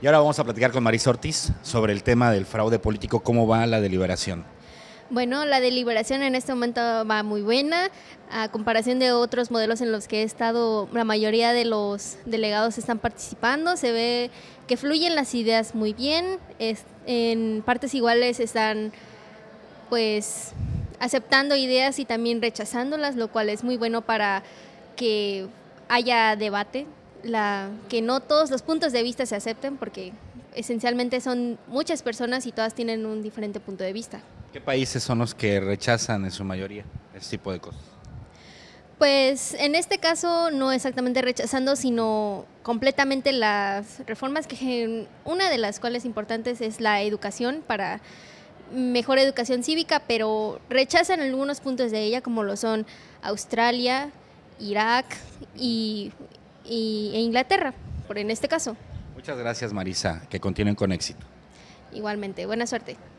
Y ahora vamos a platicar con Marisa Ortiz sobre el tema del fraude político. ¿Cómo va la deliberación? Bueno, la deliberación en este momento va muy buena, a comparación de otros modelos en los que he estado, la mayoría de los delegados están participando, se ve que fluyen las ideas muy bien, en partes iguales están pues aceptando ideas y también rechazándolas, lo cual es muy bueno para que haya debate, que no todos los puntos de vista se acepten, porque esencialmente son muchas personas y todas tienen un diferente punto de vista. ¿Qué países son los que rechazan en su mayoría este tipo de cosas? Pues en este caso no exactamente rechazando, sino completamente las reformas, que una de las cuales importantes es la educación, para mejor educación cívica, pero rechazan algunos puntos de ella, como lo son Australia, Irak e Inglaterra, por en este caso. Muchas gracias, Marisa, que continúen con éxito. Igualmente, buena suerte.